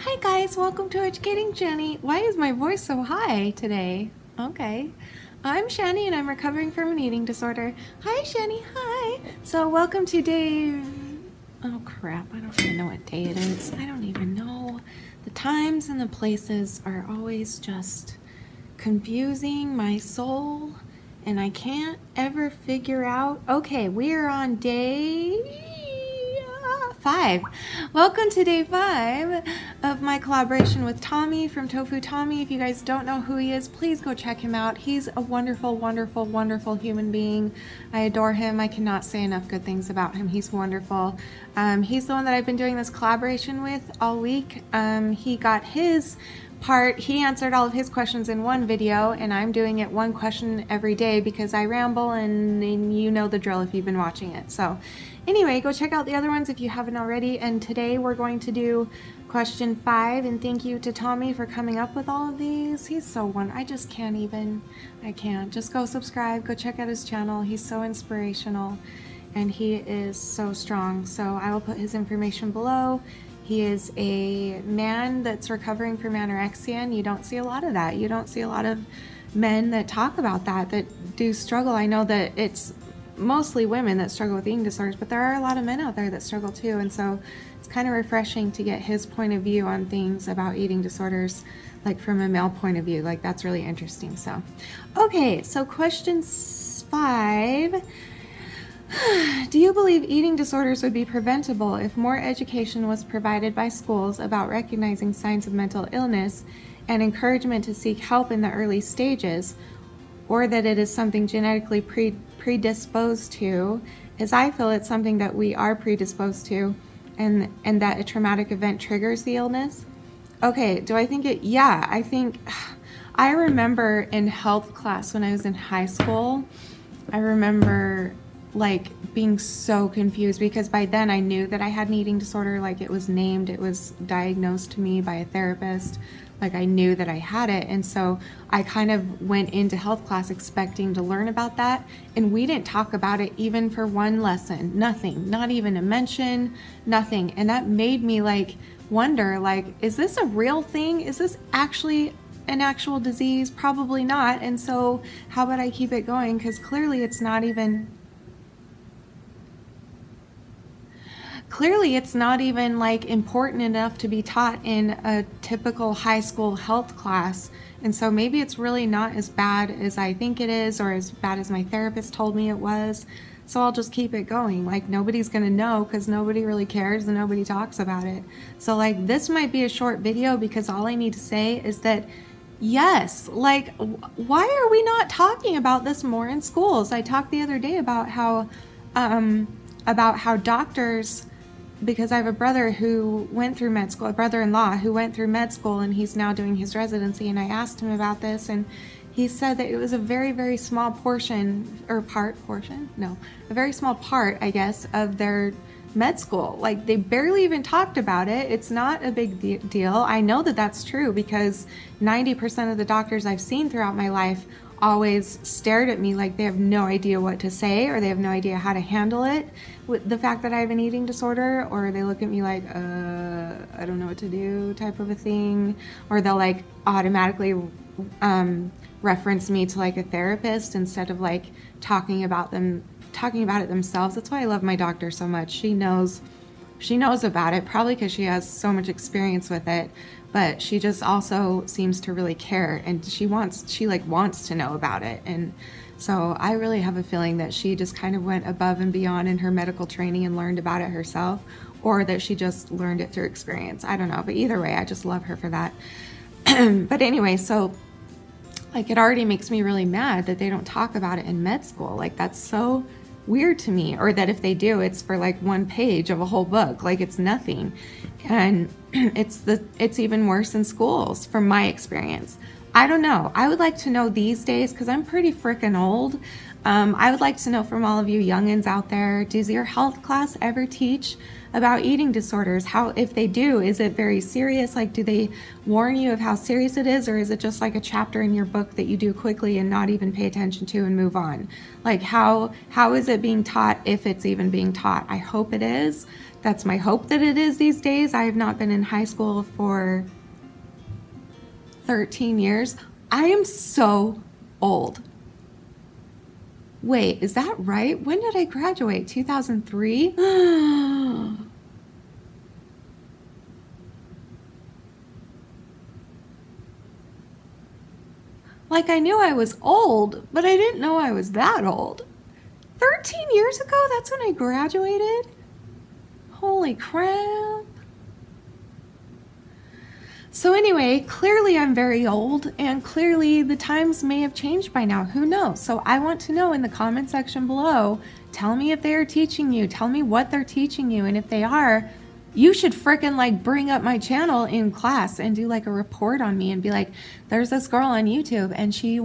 Hi guys, welcome to Educating Jenny. Why is my voice so high today? Okay. I'm Shani and I'm recovering from an eating disorder. Hi Shani, hi. So welcome to day, oh crap, I don't even know what day it is. I don't even know. The times and the places are always just confusing my soul and I can't ever figure out. Okay, we're on day 5. Welcome to day 5 of my collaboration with Tommy from Tofu Tommy. If you guys don't know who he is, please go check him out. He's a wonderful, wonderful, wonderful human being. I adore him. I cannot say enough good things about him. He's wonderful. He's the one that I've been doing this collaboration with all week. He got his part. He answered all of his questions in one video, and I'm doing it one question every day because I ramble, and you know the drill if you've been watching it. So anyway, go check out the other ones if you haven't already, and today we're going to do question 5, and thank you to Tommy for coming up with all of these. He's so wonderful. I just can't even. I can't. Just go subscribe. Go check out his channel. He's so inspirational, and he is so strong. So I will put his information below. He is a man that's recovering from anorexia, and you don't see a lot of that. You don't see a lot of men that talk about that, that do struggle. I know that it's mostly women that struggle with eating disorders, but there are a lot of men out there that struggle too, and so it's kind of refreshing to get his point of view on things about eating disorders, like from a male point of view. Like, that's really interesting. So okay, so question 5. Do you believe eating disorders would be preventable if more education was provided by schools about recognizing signs of mental illness and encouragement to seek help in the early stages, or that it is something genetically predisposed to, as I feel it's something that we are predisposed to, and that a traumatic event triggers the illness? Okay, do I think it? Yeah, I think, I remember in health class when I was in high school, I remember like being so confused because by then I knew that I had an eating disorder. Like, it was named, it was diagnosed to me by a therapist. Like, I knew that I had it, and so I kind of went into health class expecting to learn about that, and we didn't talk about it even for one lesson. Nothing, not even a mention, nothing. And that made me like wonder, like, is this a real thing? Is this actually an actual disease? Probably not. And so how about I keep it going, because clearly it's not even like important enough to be taught in a typical high school health class. And so maybe it's really not as bad as I think it is, or as bad as my therapist told me it was. So I'll just keep it going. Like, nobody's gonna know because nobody really cares and nobody talks about it. So like, this might be a short video because all I need to say is that yes, like, why are we not talking about this more in schools? I talked the other day about how doctors, because I have a brother who went through med school, a brother-in-law who went through med school, and he's now doing his residency, and I asked him about this, and he said that it was a very, very small portion, or a very small part, I guess, of their med school. Like, they barely even talked about it. It's not a big deal. I know that that's true because 90% of the doctors I've seen throughout my life always stared at me like they have no idea what to say, or they have no idea how to handle it with the fact that I have an eating disorder, or they look at me like, I don't know what to do type of a thing, or they'll like automatically reference me to like a therapist instead of like talking about it themselves. That's why I love my doctor so much. She knows about it, probably because she has so much experience with it, but she just also seems to really care, and she wants to know about it. And so I really have a feeling that she just kind of went above and beyond in her medical training and learned about it herself, or that she just learned it through experience. I don't know, but either way, I just love her for that. But anyway, so like, it already makes me really mad that they don't talk about it in med school. Like, that's so weird to me, or that if they do, it's for like one page of a whole book. Like, it's nothing. And it's even worse in schools from my experience. I don't know. I would like to know these days, because I'm pretty freaking old. I would like to know from all of you youngins out there, does your health class ever teach about eating disorders? How, if they do, is it very serious? Like, do they warn you of how serious it is, or is it just like a chapter in your book that you do quickly and not even pay attention to and move on? Like, how is it being taught, if it's even being taught? I hope it is. That's my hope that it is these days. I have not been in high school for 13 years. I am so old. Wait, is that right? When did I graduate? 2003? Like, I knew I was old, but I didn't know I was that old. 13 years ago? That's when I graduated? Holy crap. So anyway, clearly I'm very old, and clearly the times may have changed by now. Who knows? So I want to know in the comment section below, tell me if they are teaching you. Tell me what they're teaching you. And if they are, you should frickin' like bring up my channel in class and do like a report on me and be like, there's this girl on YouTube and she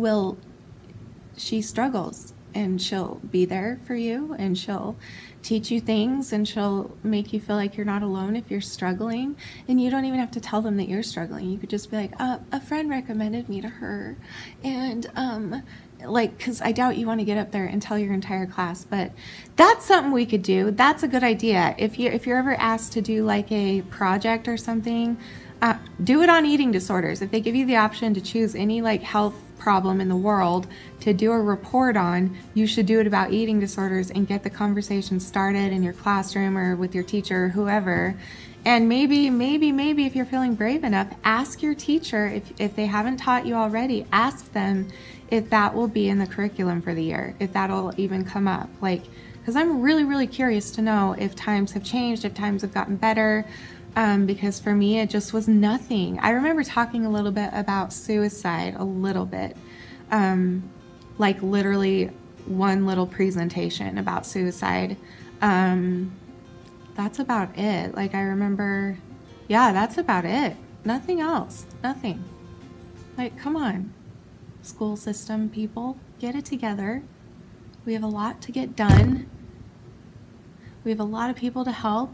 struggles. And she'll be there for you, and she'll teach you things, and she'll make you feel like you're not alone if you're struggling. And you don't even have to tell them that you're struggling. You could just be like, a friend recommended me to her. And like, because I doubt you want to get up there and tell your entire class, but that's something we could do. That's a good idea. If you're ever asked to do like a project or something, do it on eating disorders. If they give you the option to choose any like health problem in the world to do a report on, you should do it about eating disorders and get the conversation started in your classroom or with your teacher or whoever. And maybe if you're feeling brave enough, ask your teacher, if they haven't taught you already, ask them if that will be in the curriculum for the year, if that'll even come up. Like, because I'm really, really curious to know if times have changed, if times have gotten better. Because for me, it just was nothing. I remember talking a little bit about suicide, a little bit, like literally one little presentation about suicide. That's about it. Like, I remember, yeah, that's about it. Nothing else, nothing. Like, come on, school system people, get it together. We have a lot to get done. We have a lot of people to help.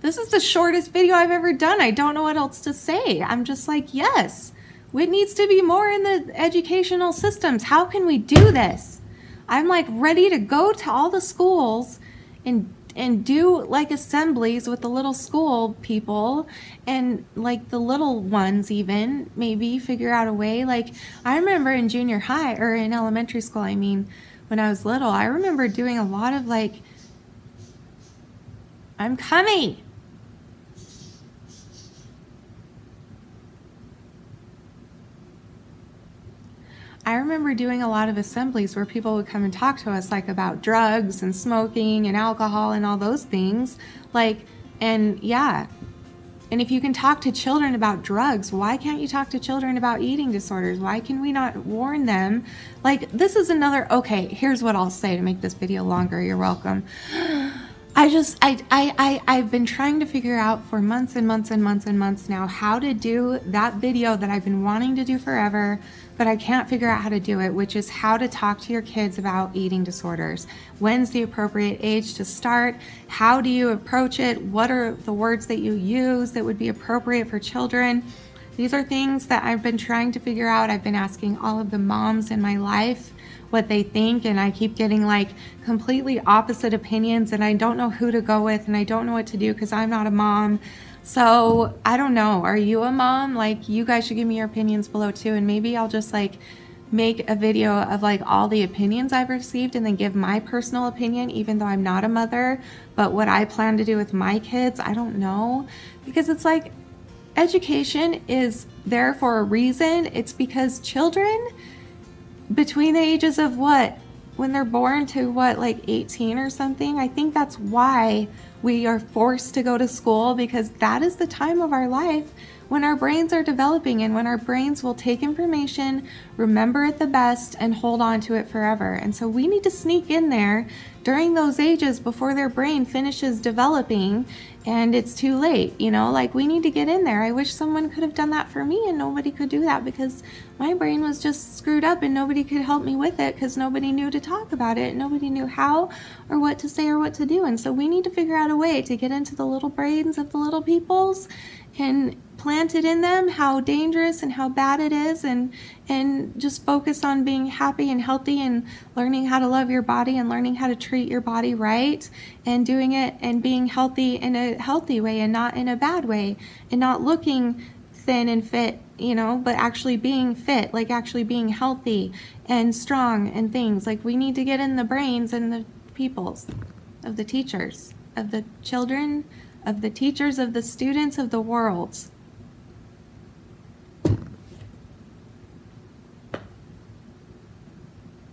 This is the shortest video I've ever done. I don't know what else to say. I'm just like, yes, it needs to be more in the educational systems. How can we do this? I'm like ready to go to all the schools and do like assemblies with the little school people and like the little ones even, maybe figure out a way. Like, I remember in junior high, or in elementary school, I mean, when I was little, I remember doing a lot of like, I'm coming. I remember doing a lot of assemblies where people would come and talk to us like about drugs and smoking and alcohol and all those things. Like, and yeah. And if you can talk to children about drugs, why can't you talk to children about eating disorders? Why can we not warn them? Like, this is another, okay, here's what I'll say to make this video longer. You're welcome. I've been trying to figure out for months and months and months and months now how to do that video that I've been wanting to do forever, but I can't figure out how to do it, which is how to talk to your kids about eating disorders. When's the appropriate age to start? How do you approach it? What are the words that you use that would be appropriate for children? These are things that I've been trying to figure out. I've been asking all of the moms in my life what they think, and I keep getting like completely opposite opinions, and I don't know who to go with, and I don't know what to do because I'm not a mom. So I don't know, are you a mom? Like, you guys should give me your opinions below too, and maybe I'll just like make a video of like all the opinions I've received and then give my personal opinion, even though I'm not a mother, but what I plan to do with my kids, I don't know. Because it's like, education is there for a reason. It's because children, between the ages of what, when they're born to what, like 18 or something, I think that's why we are forced to go to school, because that is the time of our life when our brains are developing and when our brains will take information, remember it the best, and hold on to it forever. And so we need to sneak in there during those ages before their brain finishes developing and it's too late, you know? Like, we need to get in there. I wish someone could have done that for me, and nobody could do that because my brain was just screwed up and nobody could help me with it because nobody knew to talk about it. Nobody knew how or what to say or what to do. And so we need to figure out a way to get into the little brains of the little peoples and planted in them, how dangerous and how bad it is, and just focus on being happy and healthy and learning how to love your body and learning how to treat your body right and doing it and being healthy in a healthy way and not in a bad way and not looking thin and fit, you know, but actually being fit, like actually being healthy and strong and things. Like, we need to get in the brains and the peoples of the teachers, of the children, of the teachers, of the students, of the world.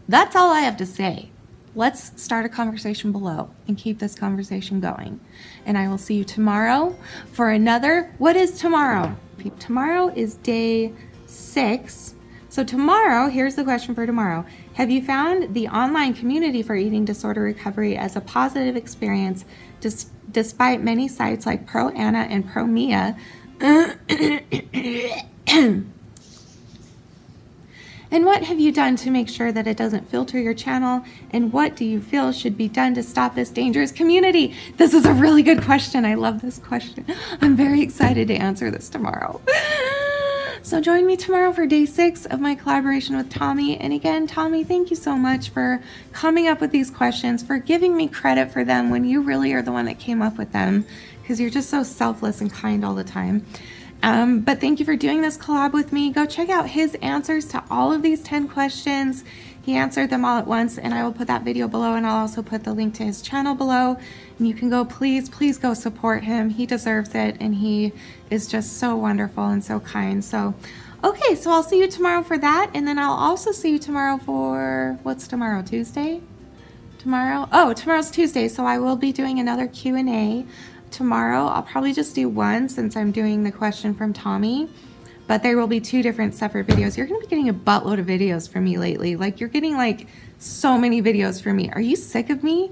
That's all I have to say. Let's start a conversation below and keep this conversation going. And I will see you tomorrow for another. What is tomorrow? Tomorrow is day 6. So tomorrow, here's the question for tomorrow. Have you found the online community for eating disorder recovery as a positive experience despite many sites like Pro Anna and Pro Mia and what have you done to make sure that it doesn't filter your channel? And what do you feel should be done to stop this dangerous community? This is a really good question. I love this question. I'm very excited to answer this tomorrow. So join me tomorrow for day 6 of my collaboration with Tommy. And again, Tommy, thank you so much for coming up with these questions, for giving me credit for them when you really are the one that came up with them, because you're just so selfless and kind all the time. But thank you for doing this collab with me. Go check out his answers to all of these 10 questions. He answered them all at once, and I will put that video below, and I'll also put the link to his channel below. And you can go, please, please go support him. He deserves it, and he is just so wonderful and so kind. So, okay, so I'll see you tomorrow for that, and then I'll also see you tomorrow for, what's tomorrow, Tuesday? Tomorrow? Oh, tomorrow's Tuesday, so I will be doing another Q&A. Tomorrow, I'll probably just do one since I'm doing the question from Tommy, but there will be 2 different separate videos. You're going to be getting a buttload of videos from me lately. Like, you're getting like so many videos from me. Are you sick of me?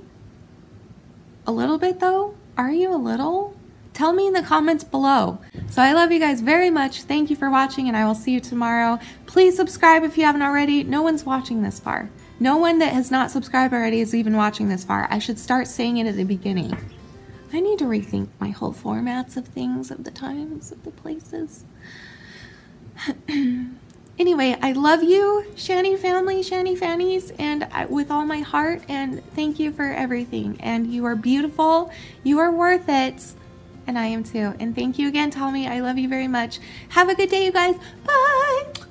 A little bit though? Are you a little? Tell me in the comments below. So I love you guys very much. Thank you for watching, and I will see you tomorrow. Please subscribe if you haven't already. No one's watching this far. No one that has not subscribed already is even watching this far. I should start saying it at the beginning. I need to rethink my whole formats of things, of the times, of the places. Anyway, I love you, Shani family, Shani fannies, and with all my heart, and thank you for everything. And you are beautiful, you are worth it, and I am too. And thank you again, Tommy. I love you very much. Have a good day, you guys. Bye!